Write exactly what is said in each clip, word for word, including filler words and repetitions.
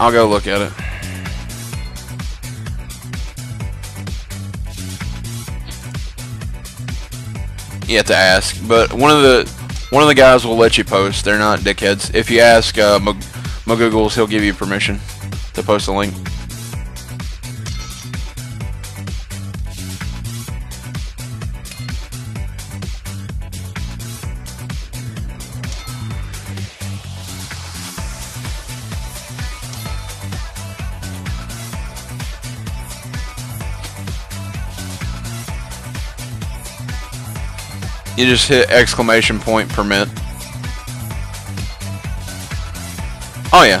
I'll go look at it. You have to ask, but one of the one of the guys will let you post. They're not dickheads. If you ask uh, Magoogles, he'll give you permission to post a link. You just hit exclamation point permit. Oh yeah.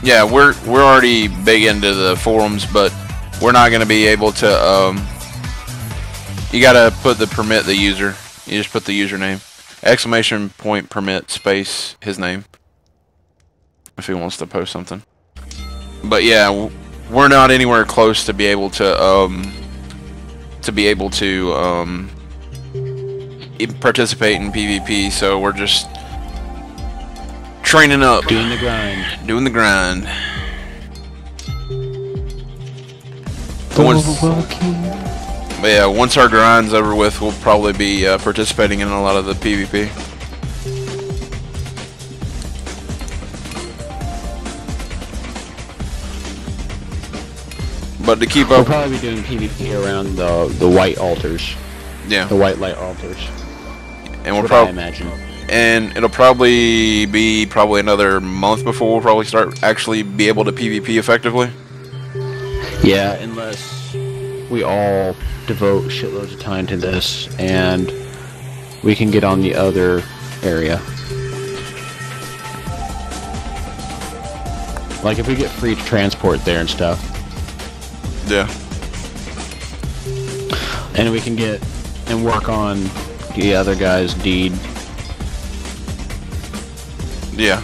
Yeah, we're we're already big into the forums, but we're not going to be able to. Um, you gotta put the permit the user. You just put the username, exclamation point permit space his name, if he wants to post something. But yeah. We're not anywhere close to be able to um, to be able to um, participate in PvP, so we're just training up, doing the grind, doing the grind. So once, but yeah, once our grind's over with, we'll probably be uh, participating in a lot of the PvP. But to keep up, we'll probably be doing PvP around the the white altars. Yeah, the white light altars. And we'll probably imagine. And it'll probably be probably another month before we'll probably start actually be able to PvP effectively. Yeah, unless we all devote shitloads of time to this and we can get on the other area. Like if we get free transport there and stuff. Yeah. And we can get and work on the other guy's deed. Yeah.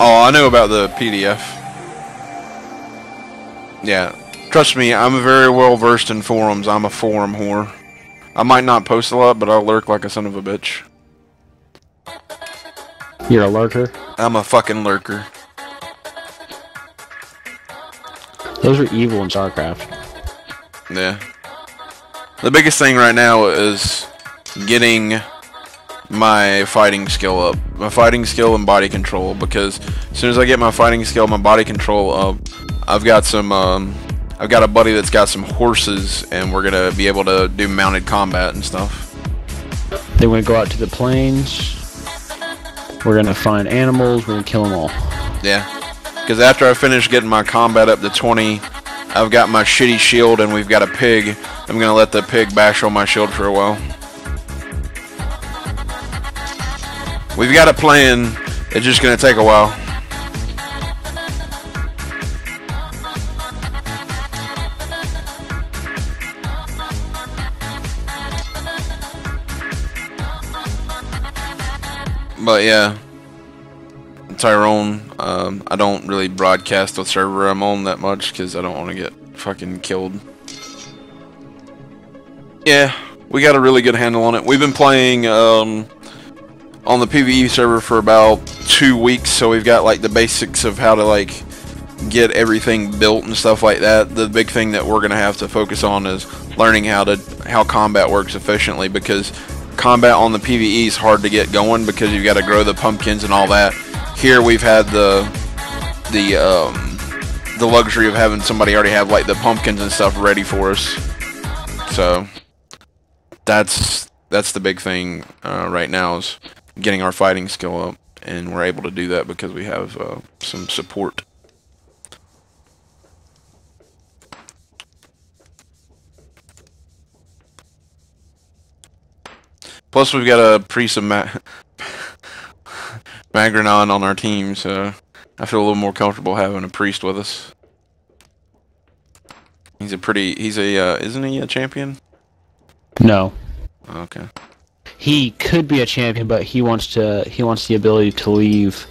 Oh, I know about the P D F. Yeah. Trust me, I'm very well versed in forums. I'm a forum whore. I might not post a lot, but I'll lurk like a son of a bitch. You're a lurker? I'm a fucking lurker. Those are evil in StarCraft. Yeah. The biggest thing right now is getting my fighting skill up. My fighting skill and body control, because as soon as I get my fighting skill and my body control up, I've got some... Um, I've got a buddy that's got some horses, and we're gonna be able to do mounted combat and stuff. Then we're gonna go out to the plains. We're gonna find animals. We're gonna kill them all. Yeah, because after I finish getting my combat up to twenty, I've got my shitty shield, and we've got a pig. I'm gonna let the pig bash on my shield for a while. We've got a plan. It's just gonna take a while. But yeah, Tyrone, um, I don't really broadcast what server I'm on that much because I don't want to get fucking killed. Yeah, we got a really good handle on it. We've been playing um, on the PvE server for about two weeks, so we've got like the basics of how to like get everything built and stuff like that. The big thing that we're gonna have to focus on is learning how to how combat works efficiently, because combat on the PvE is hard to get going because you've got to grow the pumpkins and all that. Here we've had the the um, the luxury of having somebody already have like the pumpkins and stuff ready for us. So that's that's the big thing uh, right now is getting our fighting skill up, and we're able to do that because we have uh, some support. Plus, we've got a priest of Ma Magranon on our team, so I feel a little more comfortable having a priest with us. He's a pretty... He's a... Uh, isn't he a champion? No. Okay. He could be a champion, but he wants to... He wants the ability to leave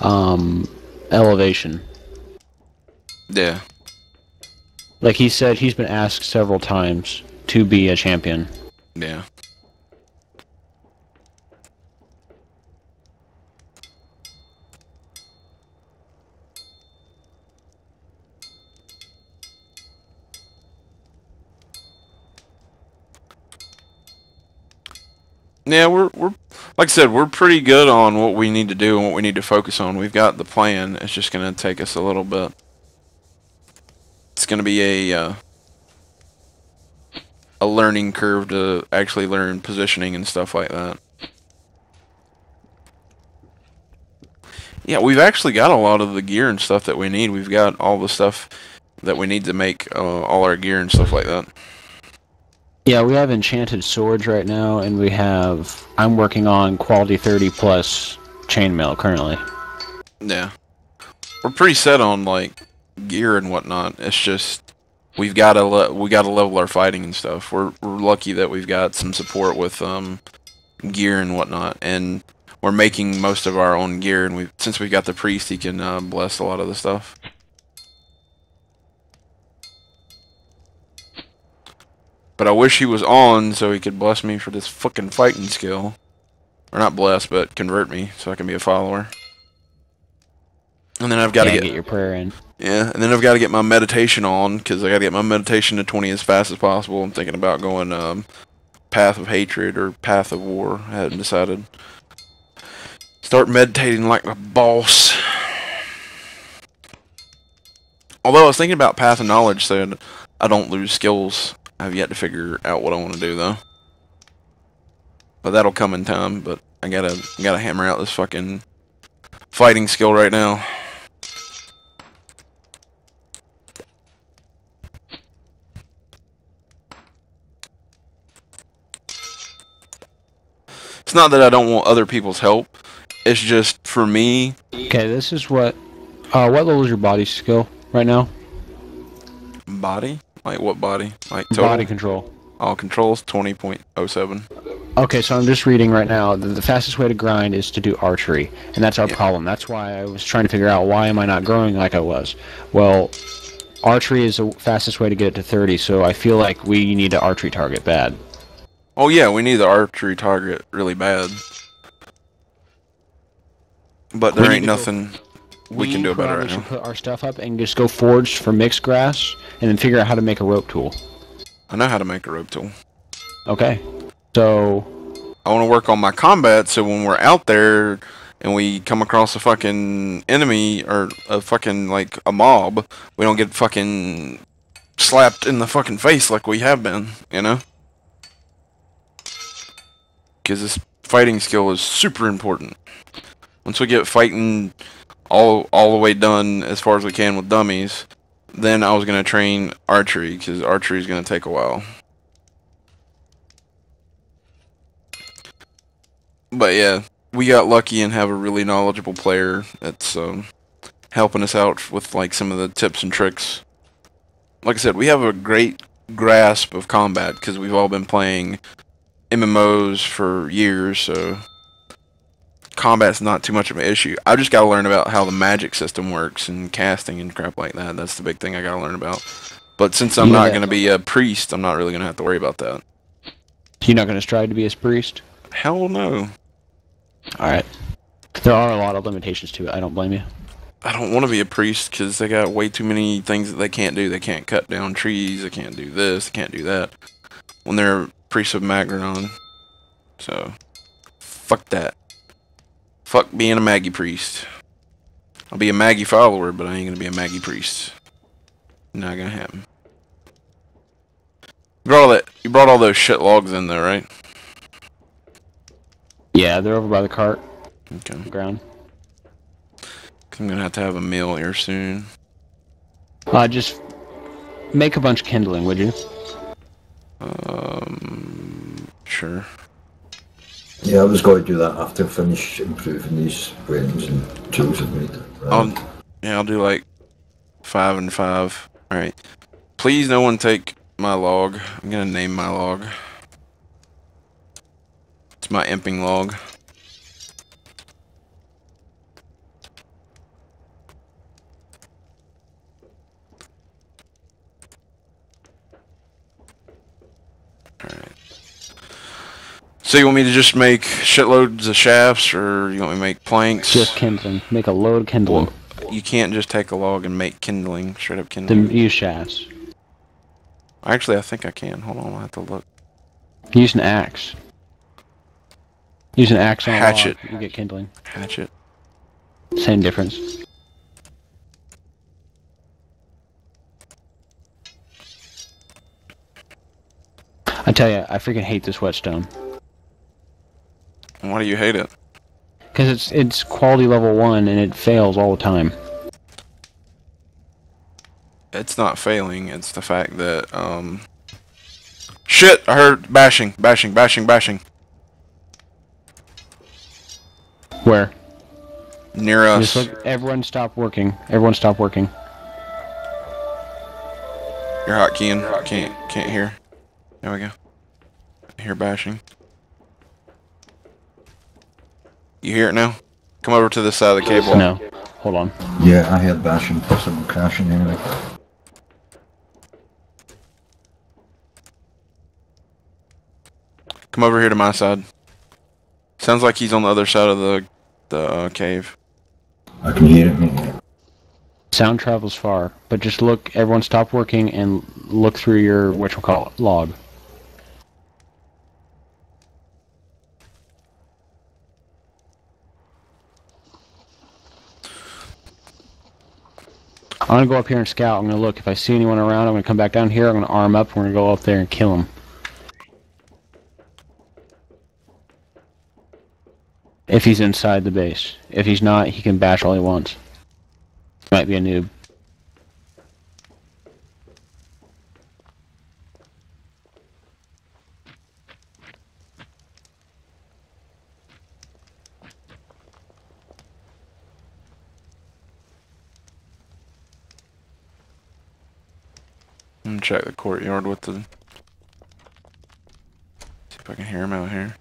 um, elevation. Yeah. Like he said, he's been asked several times to be a champion. Yeah. Yeah, we're we're like I said, we're pretty good on what we need to do and what we need to focus on. We've got the plan. It's just going to take us a little bit. It's going to be a uh, a learning curve to actually learn positioning and stuff like that. Yeah, we've actually got a lot of the gear and stuff that we need. We've got all the stuff that we need to make uh, all our gear and stuff like that. Yeah, we have enchanted swords right now, and we have... I'm working on quality thirty plus chainmail currently. Yeah. We're pretty set on, like, gear and whatnot. It's just... We've got to le we gotta level our fighting and stuff. We're, we're lucky that we've got some support with um, gear and whatnot. And we're making most of our own gear, and we've, since we've got the priest, he can uh, bless a lot of the stuff. But I wish he was on so he could bless me for this fucking fighting skill. Or not bless, but convert me so I can be a follower. And then I've got to get, get your prayer in. Yeah, and then I've got to get my meditation on, because I got to get my meditation to twenty as fast as possible. I'm thinking about going um, Path of Hatred or Path of War. I hadn't decided. Start meditating like my boss. Although I was thinking about Path of Knowledge, so I don't lose skills. I've yet to figure out what I want to do though, but that'll come in time. But I gotta gotta hammer out this fucking fighting skill right now. It's not that I don't want other people's help. It's just for me. Okay, this is what. Uh, what level is your body skill right now? Body. Like what body? Like total? Body control. All controls, twenty point oh seven. Okay, so I'm just reading right now. The, the fastest way to grind is to do archery, and that's our yeah. problem. That's why I was trying to figure out why am I not growing like I was. Well, archery is the fastest way to get it to thirty, so I feel like we need an archery target bad. Oh yeah, we need the archery target really bad. But there we ain't nothing... We, we can do it better right now. We should put our stuff up and just go forge for mixed grass, and then figure out how to make a rope tool. I know how to make a rope tool. Okay. So... I want to work on my combat, so when we're out there, and we come across a fucking enemy, or a fucking, like, a mob, we don't get fucking slapped in the fucking face like we have been, you know? Because this fighting skill is super important. Once we get fighting... All, all the way done as far as we can with dummies, then I was going to train archery, because archery is going to take a while. But yeah, we got lucky and have a really knowledgeable player that's um, helping us out with like some of the tips and tricks. Like I said, we have a great grasp of combat, because we've all been playing M M Os for years, so... Combat's not too much of an issue. I just gotta learn about how the magic system works and casting and crap like that. That's the big thing I gotta learn about. But since I'm yeah. not gonna be a priest, I'm not really gonna have to worry about that. You're not gonna strive to be a priest? Hell no. Alright. There are a lot of limitations to it. I don't blame you. I don't want to be a priest because they got way too many things that they can't do. They can't cut down trees. They can't do this. They can't do that. When they're priests of Magranon. So, fuck that. Fuck being a Maggie priest. I'll be a Maggie follower, but I ain't gonna be a Maggie priest. Not gonna happen. You brought all that. You brought all those shit logs in there, right? Yeah, they're over by the cart. Okay. The ground. I'm gonna have to have a meal here soon. Uh, just make a bunch of kindling, would you? Um, sure. Yeah, I was going to do that after I finish improving these weapons and tools I've made. Right. I'll, yeah, I'll do like five and five. Alright. Please no one take my log. I'm going to name my log. It's my imping log. So you want me to just make shitloads of shafts, or you want me to make planks? Just kindling. Make a load of kindling. Well, you can't just take a log and make kindling, straight up kindling. Then use shafts. Actually, I think I can. Hold on, I'll have to look. Use an axe. Use an axe on a hatchet. Log, you get kindling. Hatchet. Same difference. I tell you, I freaking hate this whetstone. Why do you hate it? Because it's it's quality level one and it fails all the time. It's not failing. It's the fact that um. Shit! I heard bashing, bashing, bashing, bashing. Where? Near us. Just look, everyone, stop working. Everyone, stop working. You're hot, Keen. Can't can't hear. There we go. I hear bashing. You hear it now? Come over to this side of the cable. No. Hold on. Yeah, I heard bashing, possible crashing anyway. Come over here to my side. Sounds like he's on the other side of the the uh, cave. I can hear it. Sound travels far, but just look. Everyone, stop working and look through your what you call it, log. I'm gonna go up here and scout. I'm gonna look. If I see anyone around, I'm gonna come back down here. I'm gonna arm up. And we're gonna go up there and kill them. If he's inside the base. If he's not, he can bash all he wants. Might be a noob. I'm gonna check the courtyard with the... See if I can hear him out here.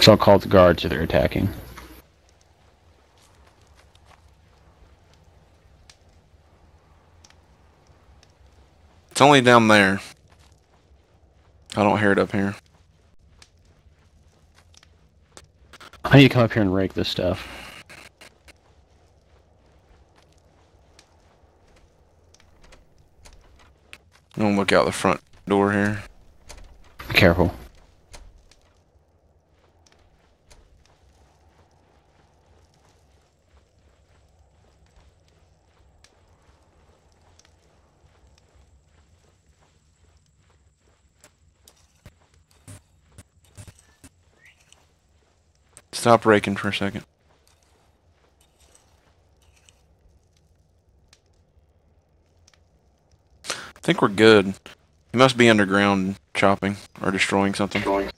So I'll call the guards if they're attacking. It's only down there. I don't hear it up here. I need to come up here and rake this stuff. I'm gonna look out the front door here. Be careful. Stop raking for a second. I think we're good. He must be underground chopping or destroying something. Destroying.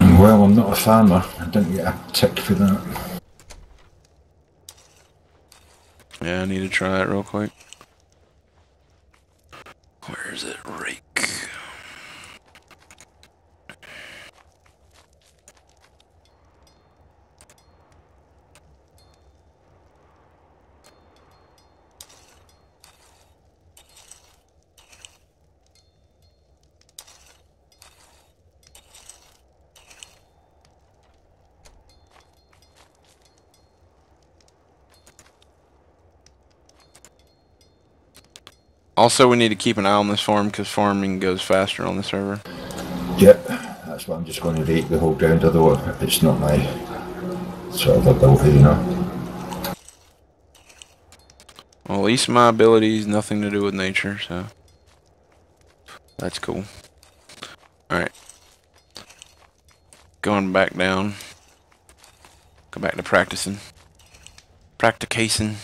Well, I'm not a farmer. I don't get a tick for that. Yeah, I need to try that real quick. Where's it? Right. Also, we need to keep an eye on this farm because farming goes faster on the server. Yep, that's why I'm just going to rake the whole ground, although it's not my sort of ability, you know. Well, at least my ability is nothing to do with nature, so that's cool. Alright. Going back down. Go back to practicing. Practicacing.